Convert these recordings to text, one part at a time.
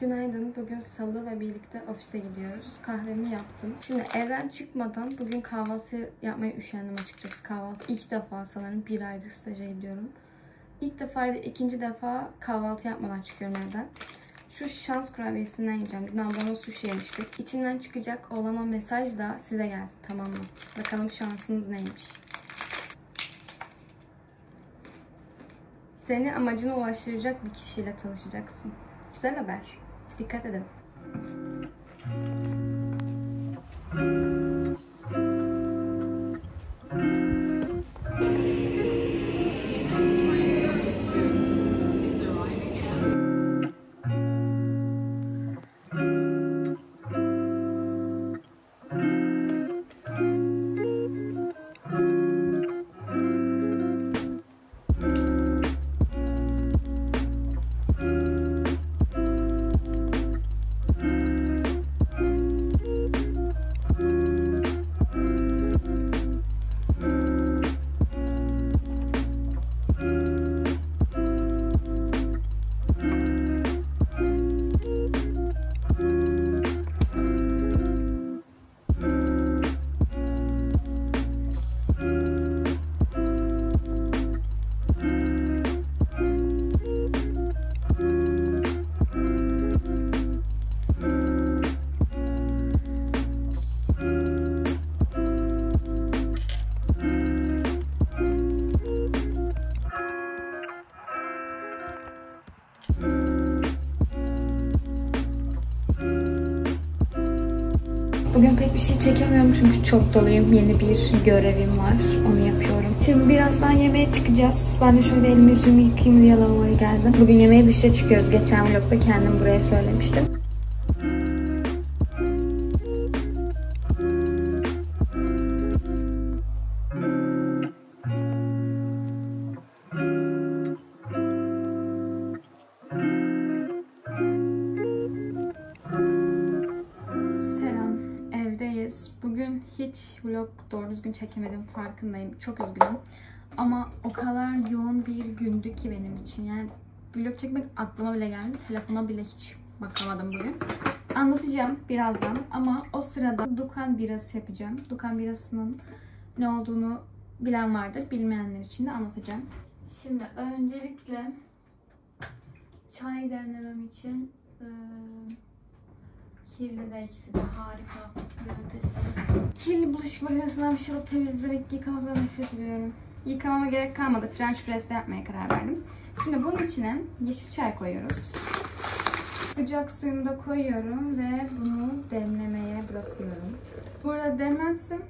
Günaydın. Bugün salı ve birlikte ofise gidiyoruz. Kahvemi yaptım. Şimdi evden çıkmadan bugün kahvaltı yapmaya üşendim açıkçası. Kahvaltı ilk defa sanırım bir aydır staja gidiyorum. İlk defa ya da ikinci defa kahvaltı yapmadan çıkıyorum evden. Şu şans kurabiyesinden yiyeceğim. Dün ablamla sushi yemiştik. İçinden çıkacak olan o mesaj da size gelsin, tamam mı? Bakalım şansınız neymiş. Seni amacına ulaştıracak bir kişiyle tanışacaksın. Güzel haber. Dikkat edin. Bugün pek bir şey çekemiyorum çünkü çok doluyum. Yeni bir görevim var. Onu yapıyorum. Şimdi birazdan yemeğe çıkacağız. Ben de şöyle elimi yüzümü yıkayayım diye lavaboya geldim. Bugün yemeğe dışarı çıkıyoruz. Geçen vlogda kendim buraya söylemiştim. Hiç vlog doğru düzgün çekemedim, farkındayım, çok üzgünüm ama o kadar yoğun bir gündü ki benim için, yani vlog çekmek aklıma bile geldi, telefona bile hiç bakamadım bugün. Anlatacağım birazdan ama o sırada Dukan birası yapacağım. Dukan birasının ne olduğunu bilen vardır, bilmeyenler için de anlatacağım. Şimdi öncelikle çay demlemem için kirli de ikisi de harika bir ötesi. Kirli bulaşık makinesinden bir şey alıp temizlemek, yıkamakla nefret ediyorum. Yıkamama gerek kalmadı. French press'te yapmaya karar verdim. Şimdi bunun içine yeşil çay koyuyoruz. Sıcak suyumu da koyuyorum ve bunu demlemeye bırakıyorum. Burada demlensin.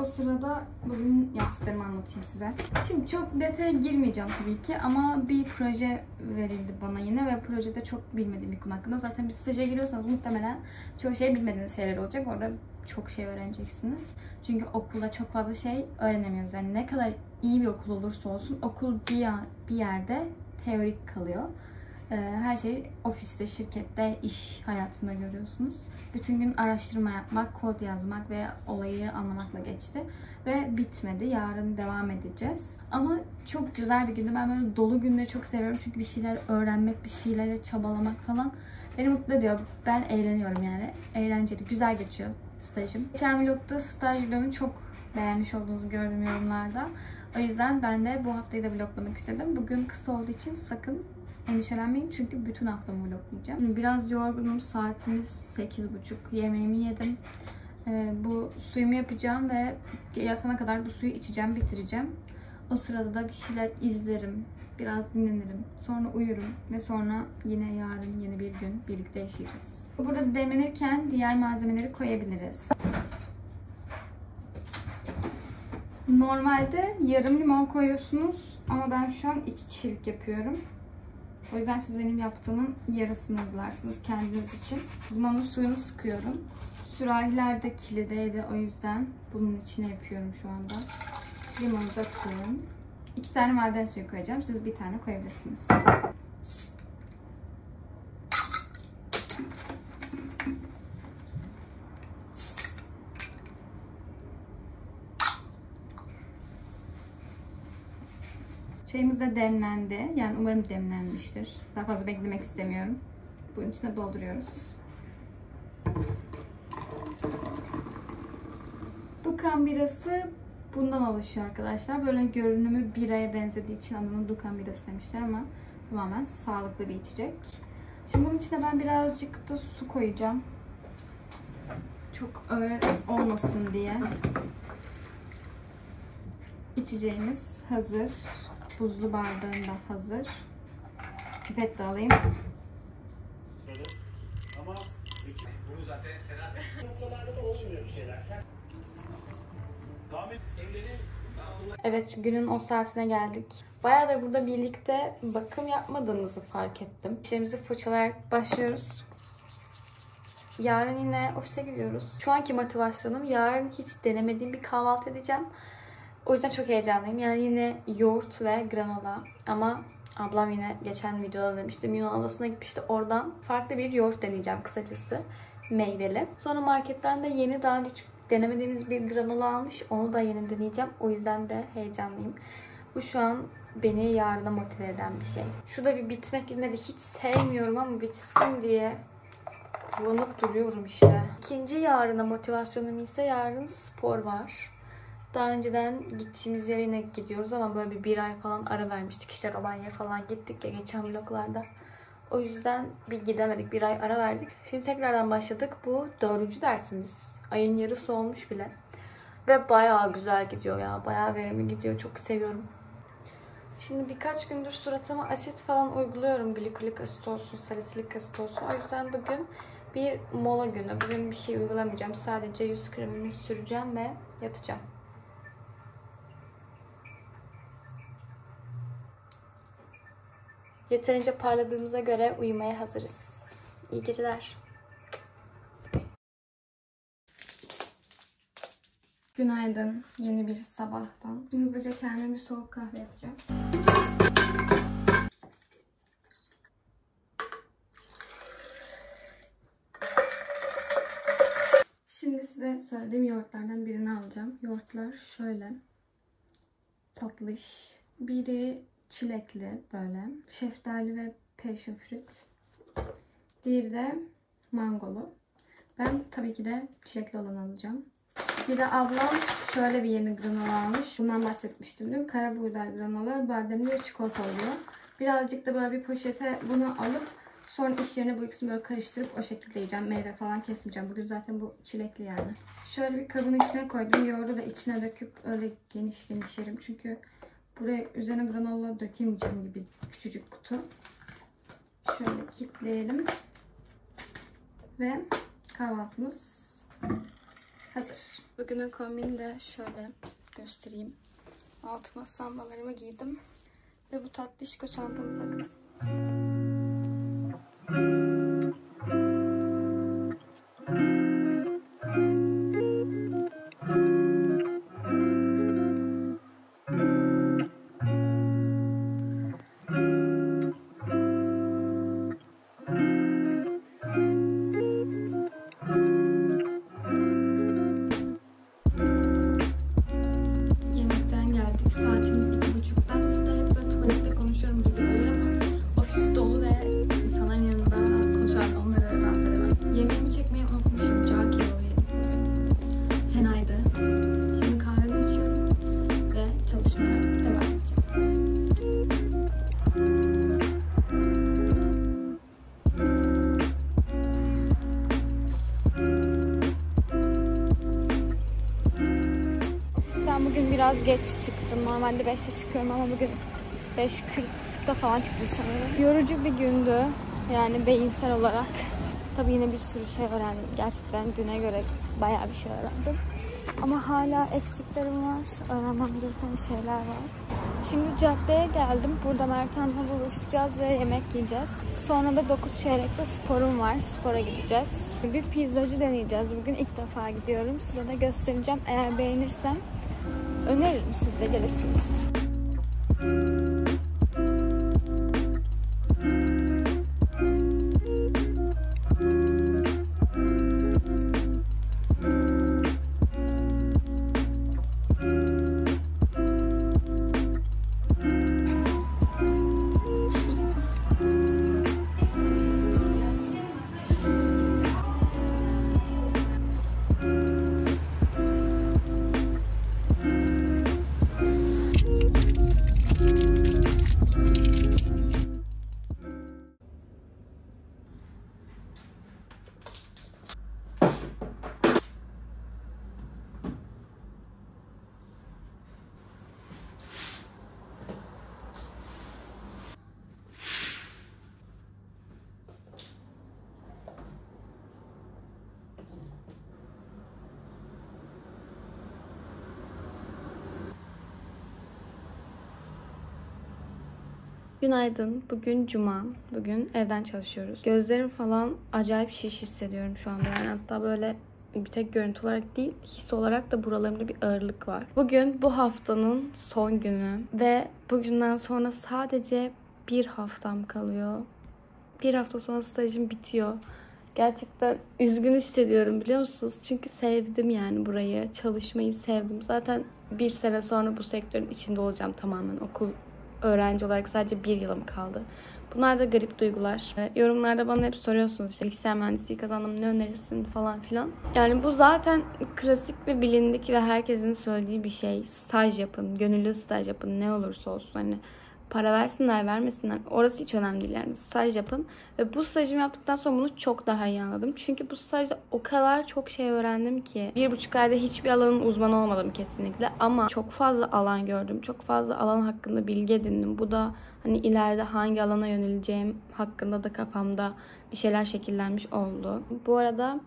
O sırada bugün yaptıklarımı anlatayım size. Şimdi çok detaya girmeyeceğim tabii ki ama bir proje verildi bana yine ve projede çok bilmediğim bir konu hakkında. Zaten bir staja giriyorsanız muhtemelen çoğu şey bilmediğiniz şeyler olacak. Orada çok şey öğreneceksiniz. Çünkü okulda çok fazla şey öğrenemiyoruz. Yani ne kadar iyi bir okul olursa olsun okul bir yerde teorik kalıyor. Her şeyi ofiste, şirkette, iş hayatında görüyorsunuz. Bütün gün araştırma yapmak, kod yazmak ve olayı anlamakla geçti. Ve bitmedi. Yarın devam edeceğiz. Ama çok güzel bir gündü. Ben böyle dolu günleri çok seviyorum. Çünkü bir şeyler öğrenmek, bir şeylere çabalamak falan beni mutlu ediyor. Ben eğleniyorum yani. Eğlenceli, güzel geçiyor stajım. Geçen vlogda staj vlogunu çok beğenmiş olduğunuzu gördüm yorumlarda. O yüzden ben de bu haftayı da vloglamak istedim. Bugün kısa olduğu için sakın endişelenmeyin çünkü bütün haftamı vloglayacağım. Biraz yorgunum. Saatimiz 8.30. Yemeğimi yedim. Bu suyumu yapacağım ve yatana kadar bu suyu içeceğim, bitireceğim. O sırada da bir şeyler izlerim. Biraz dinlenirim. Sonra uyurum ve sonra yine yarın yeni bir gün birlikte yaşayacağız. Burada demlenirken diğer malzemeleri koyabiliriz. Normalde yarım limon koyuyorsunuz ama ben şu an 2 kişilik yapıyorum. O yüzden siz benim yaptığımın yarısını uygularsınız kendiniz için. Limonun suyunu sıkıyorum. Sürahiler de kilideydi, o yüzden bunun içine yapıyorum şu anda. Limonu da koyuyorum. 2 tane maden suyu koyacağım. Siz 1 tane koyabilirsiniz. Çayımız da demlendi. Yani umarım demlenmiştir. Daha fazla beklemek istemiyorum. Bunun içine dolduruyoruz. Dukan birası bundan oluşuyor arkadaşlar. Böyle görünümü biraya benzediği için adını Dukan birası demişler ama tamamen sağlıklı bir içecek. Şimdi bunun içine ben birazcık da su koyacağım. Çok ağır olmasın diye. İçeceğimiz hazır. Buzlu bardağında hazır. Pipet de alayım. Ama bunu zaten Sena noktalarda da olmuyor bir şeyler. Evet, günün o saatine geldik. Bayağı da burada birlikte bakım yapmadığımızı fark ettim. Dişlerimizi fırçalayarak başlıyoruz. Yarın yine ofise gidiyoruz. Şu anki motivasyonum, yarın hiç denemediğim bir kahvaltı edeceğim. O yüzden çok heyecanlıyım. Yani yine yoğurt ve granola. Ama ablam yine geçen videoda demiştim, Yunan adasına gitmişti. Oradan farklı bir yoğurt deneyeceğim kısacası. Meyveli. Sonra marketten de yeni, daha önce denemediğimiz bir granola almış. Onu da yeni deneyeceğim. O yüzden de heyecanlıyım. Bu şu an beni yarına motive eden bir şey. Şurada bir bitmek bilmedi. Hiç sevmiyorum ama bitsin diye kullanıp duruyorum işte. İkinci yarına motivasyonum ise yarın spor var. Daha önceden gittiğimiz yere yine gidiyoruz ama böyle bir ay falan ara vermiştik. İşte Romanya'ya falan gittik ya geçen vloglarda. O yüzden bir gidemedik. Bir ay ara verdik. Şimdi tekrardan başladık. Bu 4. dersimiz. Ayın yarısı olmuş bile. Ve bayağı güzel gidiyor ya. Bayağı verimli gidiyor. Çok seviyorum. Şimdi birkaç gündür suratıma asit falan uyguluyorum. Glikolik asit olsun, salisilik asit olsun. O yüzden bugün bir mola günü. Bugün bir şey uygulamayacağım. Sadece yüz kremimi süreceğim ve yatacağım. Yeterince parladığımıza göre uyumaya hazırız. İyi geceler. Günaydın. Yeni bir sabahtan. Hızlıca kendime bir soğuk kahve yapacağım. Şimdi size söylediğim yoğurtlardan birini alacağım. Yoğurtlar şöyle tatlış. Biri çilekli böyle. Şeftali ve passion fruit. Diğeri de mangolu. Ben tabii ki de çilekli olanı alacağım. Bir de ablam şöyle bir yeni granola almış. Bundan bahsetmiştim dün. Kara buğday granola, bademli ve çikolata oluyor. Birazcık da böyle bir poşete bunu alıp sonra iş yerine bu ikisini böyle karıştırıp o şekilde yiyeceğim. Meyve falan kesmeyeceğim. Bugün zaten bu çilekli yani. Şöyle bir kabın içine koydum. Yoğurdu da içine döküp öyle geniş geniş yerim. Çünkü buraya üzerine granola dökemeyeceğim gibi küçücük kutu. Şöyle kilitleyelim. Ve kahvaltımız hazır. Bugünün kombini de şöyle göstereyim. Altıma sambalarımı giydim. Ve bu tatlı şişko çantamı taktım. Biraz geç çıktım. Normalde 5'te çıkıyorum ama bugün 5.40'da falan çıktım sanırım. Yorucu bir gündü. Yani beyinsel olarak. Tabii yine bir sürü şey öğrendim. Gerçekten düne göre bayağı bir şey öğrendim. Ama hala eksiklerim var. Öğrenmem gereken şeyler var. Şimdi caddeye geldim. Burada Mert Hanım'la buluşacağız ve yemek yiyeceğiz. Sonra da 9.15'te sporum var. Spora gideceğiz. Bir pizzacı deneyeceğiz. Bugün ilk defa gidiyorum. Size de göstereceğim. Eğer beğenirsem öneririm, siz de gelirsiniz. Günaydın. Bugün cuma. Bugün evden çalışıyoruz. Gözlerim falan acayip şiş hissediyorum şu anda. Yani hatta böyle bir tek görüntü olarak değil, his olarak da buralarımda bir ağırlık var. Bugün bu haftanın son günü ve bugünden sonra sadece bir haftam kalıyor. Bir hafta sonra stajım bitiyor. Gerçekten üzgün hissediyorum, biliyor musunuz? Çünkü sevdim yani burayı. Çalışmayı sevdim. Zaten bir sene sonra bu sektörün içinde olacağım tamamen. Okul öğrenci olarak sadece bir yılım kaldı. Bunlar da garip duygular. Yorumlarda bana hep soruyorsunuz işte bilgisayar mühendisliği kazandım, ne önerirsin falan filan. Yani bu zaten klasik ve bilindik ve herkesin söylediği bir şey. Staj yapın, gönüllü staj yapın, ne olursa olsun. Hani para versinler vermesinler, orası hiç önemli değil. Yani staj yapın. Ve bu stajımı yaptıktan sonra bunu çok daha iyi anladım. Çünkü bu stajda o kadar çok şey öğrendim ki. 1,5 ayda hiçbir alanın uzmanı olmadım kesinlikle. Ama çok fazla alan gördüm. Çok fazla alan hakkında bilgi edindim. Bu da hani ileride hangi alana yöneleceğim hakkında da kafamda bir şeyler şekillenmiş oldu. Bu arada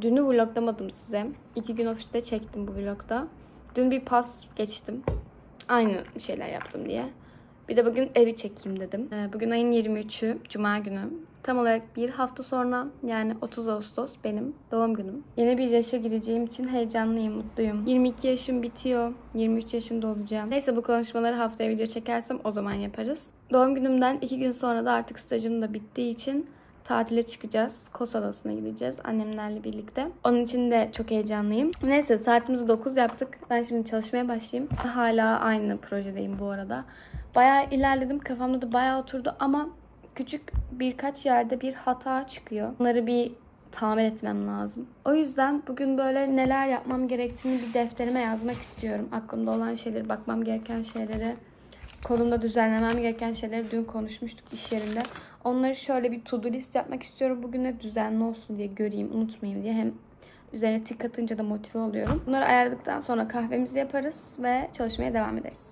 dünü vloglamadım size. 2 gün ofiste çektim bu vlogda. Dün bir pas geçtim. Aynı şeyler yaptım diye. Bir de bugün evi çekeyim dedim. Bugün ayın 23'ü, cuma günü. Tam olarak bir hafta sonra yani 30 Ağustos benim doğum günüm. Yeni bir yaşa gireceğim için heyecanlıyım, mutluyum. 22 yaşım bitiyor, 23 yaşında olacağım. Neyse, bu konuşmaları haftaya video çekersem o zaman yaparız. Doğum günümden 2 gün sonra da artık stajım da bittiği için tatile çıkacağız. Kos Adası'na gideceğiz annemlerle birlikte. Onun için de çok heyecanlıyım. Neyse, saatimizi 9 yaptık. Ben şimdi çalışmaya başlayayım. Hala aynı projedeyim bu arada. Bayağı ilerledim. Kafamda da bayağı oturdu ama küçük birkaç yerde bir hata çıkıyor. Bunları bir tamir etmem lazım. O yüzden bugün böyle neler yapmam gerektiğini bir defterime yazmak istiyorum. Aklımda olan şeyleri, bakmam gereken şeyleri, kolumda düzenlemem gereken şeyleri dün konuşmuştuk iş yerinde. Onları şöyle bir to-do list yapmak istiyorum. Bugün de düzenli olsun diye, göreyim, unutmayayım diye. Hem üzerine tik atınca da motive oluyorum. Bunları ayarladıktan sonra kahvemizi yaparız ve çalışmaya devam ederiz.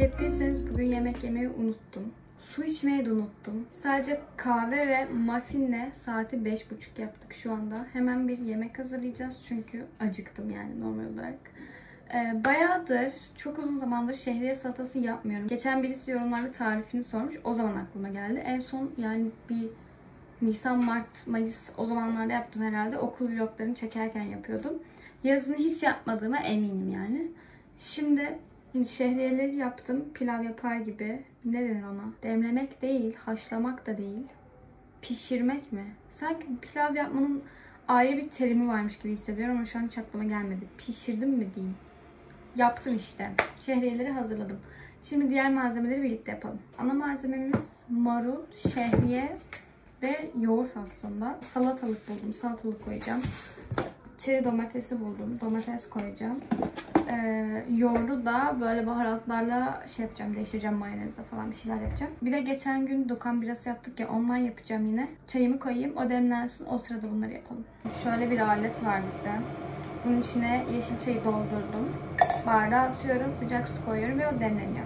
Ettiyseniz bugün yemek yemeyi unuttum. Su içmeyi de unuttum. Sadece kahve ve muffinle saati 5.30 yaptık şu anda. Hemen bir yemek hazırlayacağız çünkü acıktım yani normal olarak. Bayağıdır, çok uzun zamandır şehriye salatası yapmıyorum. Geçen birisi yorumlarda tarifini sormuş. O zaman aklıma geldi. En son yani bir Nisan, Mart, Mayıs o zamanlarda yaptım herhalde. Okul vloglarını çekerken yapıyordum. Yazını hiç yapmadığıma eminim yani. Şimdi şehriyeleri yaptım. Pilav yapar gibi. Ne denir ona? Demlemek değil, haşlamak da değil. Pişirmek mi? Sanki pilav yapmanın ayrı bir terimi varmış gibi hissediyorum ama şu an hiç aklıma gelmedi. Pişirdim mi diyeyim. Yaptım işte. Şehriyeleri hazırladım. Şimdi diğer malzemeleri birlikte yapalım. Ana malzememiz marul, şehriye ve yoğurt aslında. Salatalık buldum. Salatalık koyacağım. çeri domatesi buldum. Domates koyacağım. Yoğurdu da böyle baharatlarla şey yapacağım, değiştireceğim, mayonezle falan bir şeyler yapacağım. Bir de geçen gün dokan birası yaptık ya, ondan yapacağım yine. Çayımı koyayım, o demlensin, o sırada bunları yapalım. Şöyle bir alet var bizde. Bunun içine yeşil çayı doldurdum. Bardağa atıyorum, sıcak su koyuyorum ve o demleniyor.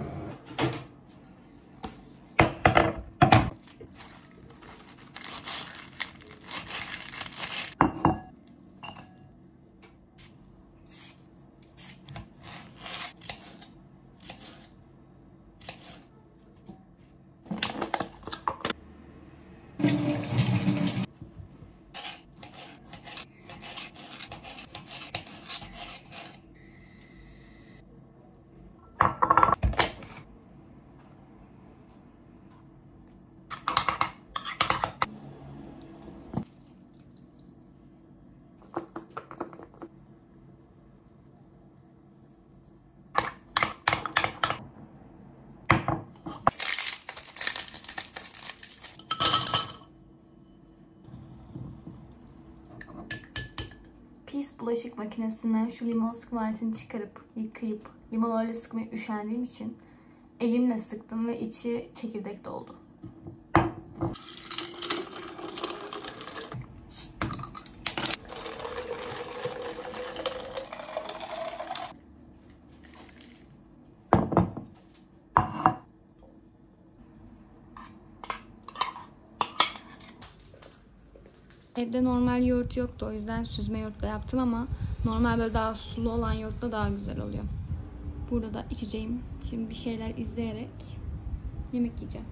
Pis bulaşık makinesinden şu limon sıkma aletini çıkarıp yıkayıp limon öyle sıkmaya üşendiğim için elimle sıktım ve içi çekirdek doldu. Evde normal yoğurt yoktu, o yüzden süzme yoğurtla yaptım ama normal böyle daha sulu olan yoğurtla daha güzel oluyor. Burada da içeceğim. Şimdi bir şeyler izleyerek yemek yiyeceğim.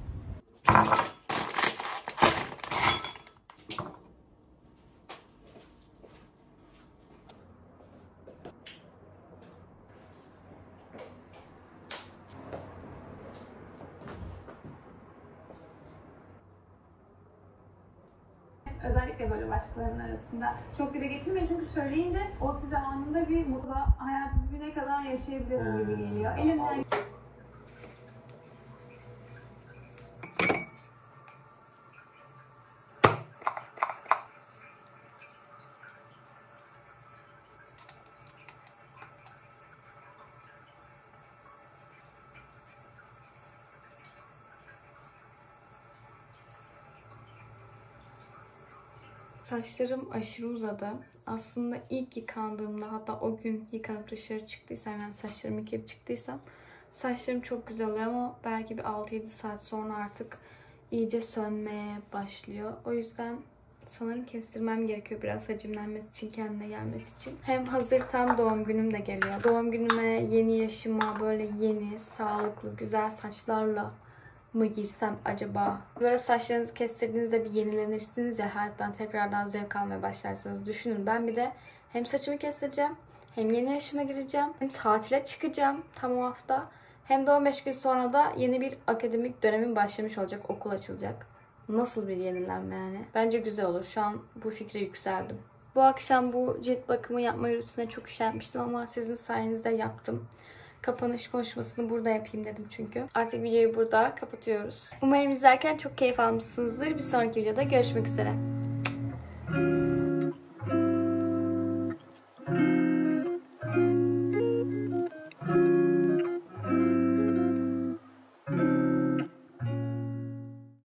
Özellikle böyle başkalarının arasında çok dile getirmeyin, çünkü söyleyince o size anında bir mutlaka hayatınız güne kadar yaşayabilir gibi geliyor. Elimden... Saçlarım aşırı uzadı. Aslında ilk yıkandığımda, hatta o gün yıkanıp dışarı çıktıysam, yani saçlarımı yıkayıp çıktıysam, saçlarım çok güzel oluyor ama belki bir 6-7 saat sonra artık iyice sönmeye başlıyor. O yüzden sanırım kestirmem gerekiyor biraz, hacimlenmesi için, kendine gelmesi için. Hem hazır tam doğum günüm de geliyor. Doğum günüme, yeni yaşıma böyle yeni, sağlıklı, güzel saçlarla mı girsem acaba? Böyle saçlarınızı kestirdiğinizde bir yenilenirsiniz ya, hayattan tekrardan zevk almaya başlarsınız. Düşünün, ben bir de hem saçımı kestireceğim, hem yeni yaşıma gireceğim, hem tatile çıkacağım tam o hafta, hem de 15 gün sonra da yeni bir akademik dönemin başlamış olacak, okul açılacak. Nasıl bir yenilenme yani? Bence güzel olur. Şu an bu fikre yükseldim. Bu akşam bu cilt bakımı yapma yürütüne çok üşenmiştim ama sizin sayenizde yaptım. Kapanış konuşmasını burada yapayım dedim çünkü. Artık videoyu burada kapatıyoruz. Umarım izlerken çok keyif almışsınızdır. Bir sonraki videoda görüşmek üzere.